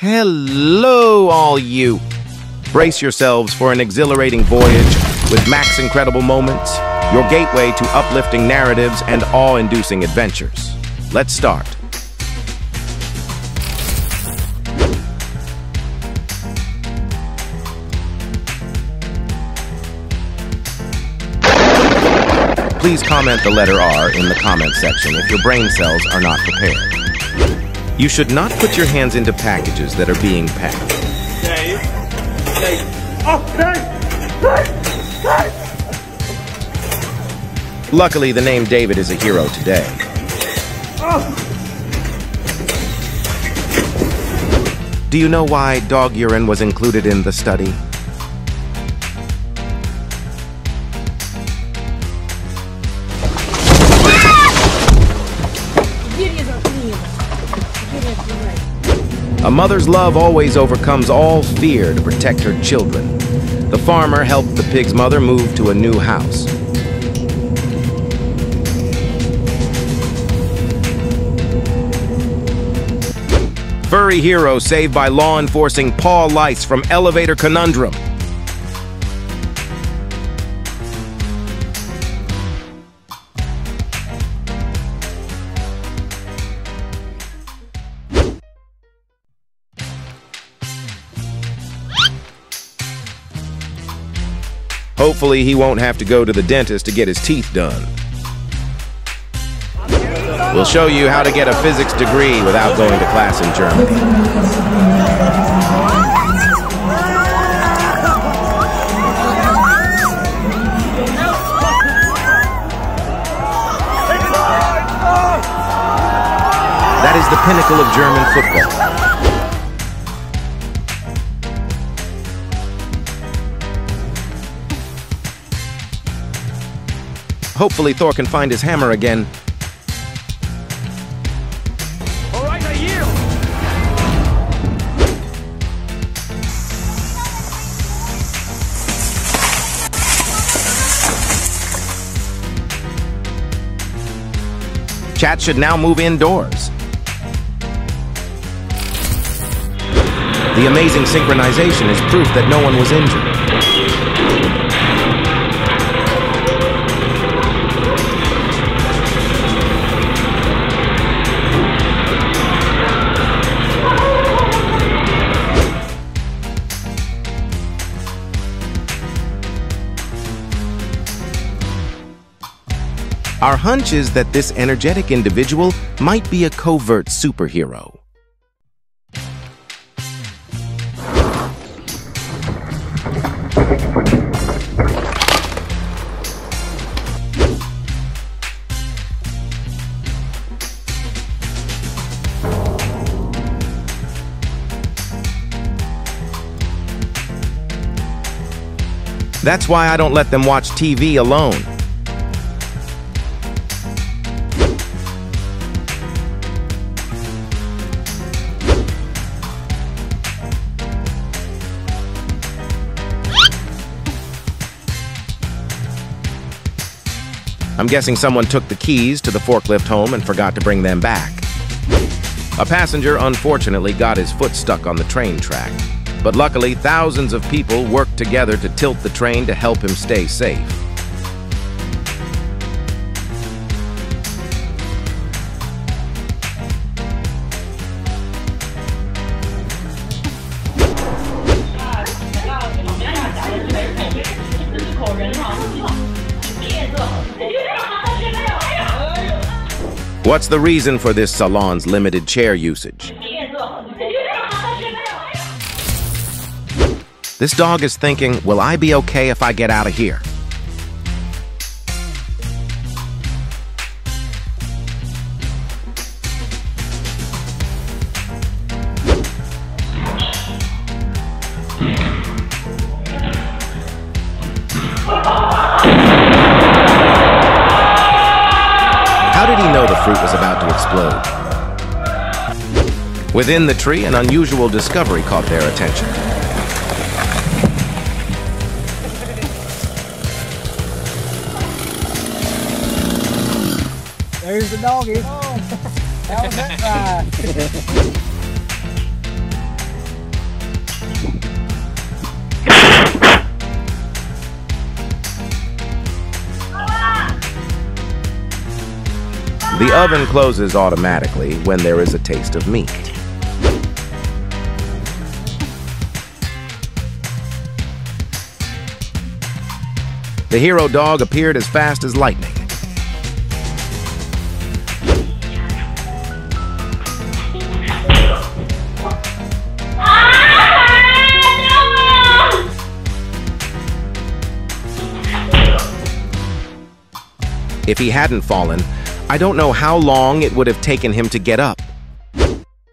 Hello, all you! Brace yourselves for an exhilarating voyage with Max Incredible Moments, your gateway to uplifting narratives and awe-inducing adventures. Let's start. Please comment the letter R in the comment section if your brain cells are not prepared. You should not put your hands into packages that are being packed. Luckily, the name David is a hero today. Do you know why dog urine was included in the study? A mother's love always overcomes all fear to protect her children. The farmer helped the pig's mother move to a new house. Furry hero saved by law enforcing paw lice from elevator conundrum. Hopefully, he won't have to go to the dentist to get his teeth done. We'll show you how to get a physics degree without going to class in Germany. That is the pinnacle of German football. Hopefully, Thor can find his hammer again. All right, I yield. Chat should now move indoors. The amazing synchronization is proof that no one was injured. Our hunch is that this energetic individual might be a covert superhero. That's why I don't let them watch TV alone. I'm guessing someone took the keys to the forklift home and forgot to bring them back. A passenger unfortunately got his foot stuck on the train track, but luckily thousands of people worked together to tilt the train to help him stay safe. What's the reason for this salon's limited chair usage? This dog is thinking, will I be okay if I get out of here? Was about to explode. Within the tree, an unusual discovery caught their attention. There's the doggy. Oh, that was that ride. The oven closes automatically when there is a taste of meat. The hero dog appeared as fast as lightning. If he hadn't fallen, I don't know how long it would have taken him to get up.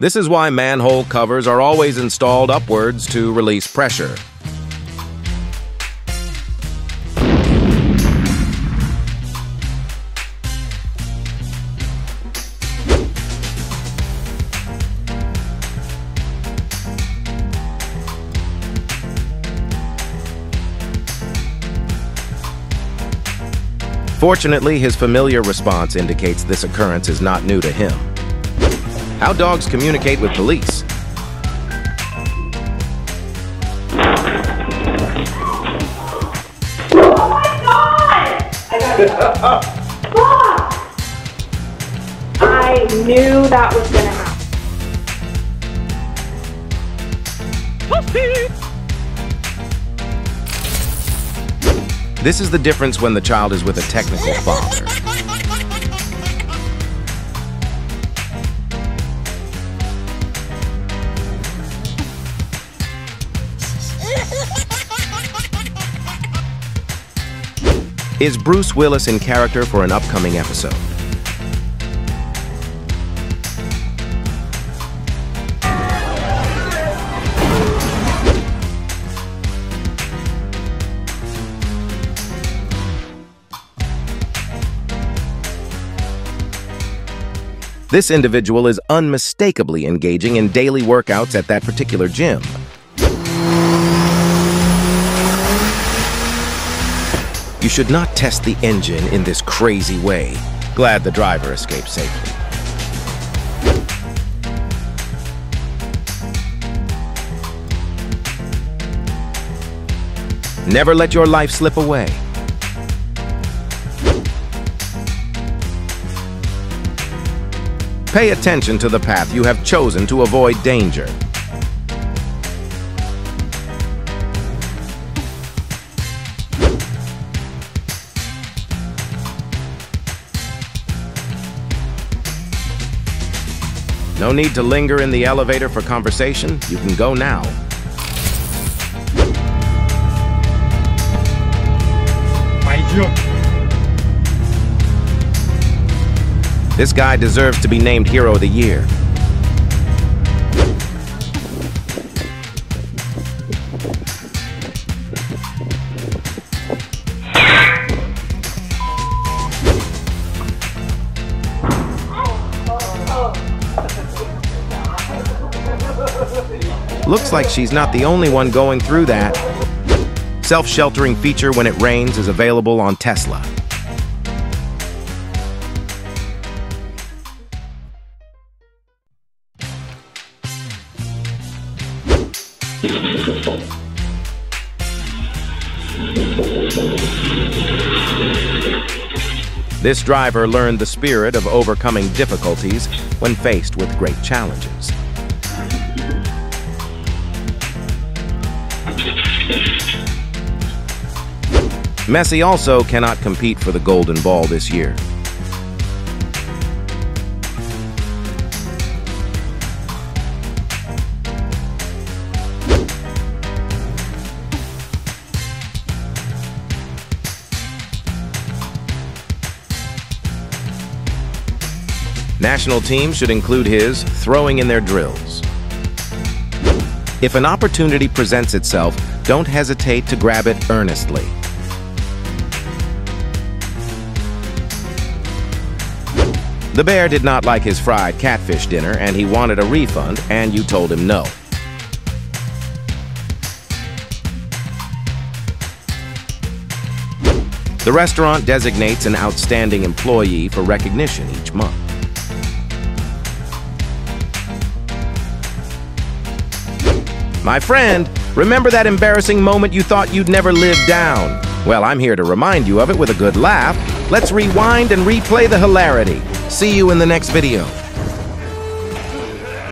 This is why manhole covers are always installed upwards to release pressure. Fortunately, his familiar response indicates this occurrence is not new to him. How dogs communicate with police? Oh my God! I knew that was gonna happen. This is the difference when the child is with a technical father. Is Bruce Willis in character for an upcoming episode? This individual is unmistakably engaging in daily workouts at that particular gym. You should not test the engine in this crazy way. Glad the driver escaped safely. Never let your life slip away. Pay attention to the path you have chosen to avoid danger. No need to linger in the elevator for conversation. You can go now. This guy deserves to be named Hero of the Year. Looks like she's not the only one going through that. Self-sheltering feature when it rains is available on Tesla. This driver learned the spirit of overcoming difficulties when faced with great challenges. Messi also cannot compete for the Golden Ball this year. National teams should include his throwing in their drills. If an opportunity presents itself, don't hesitate to grab it earnestly. The bear did not like his fried catfish dinner and he wanted a refund, and you told him no. The restaurant designates an outstanding employee for recognition each month. My friend, remember that embarrassing moment you thought you'd never live down? Well, I'm here to remind you of it with a good laugh. Let's rewind and replay the hilarity. See you in the next video.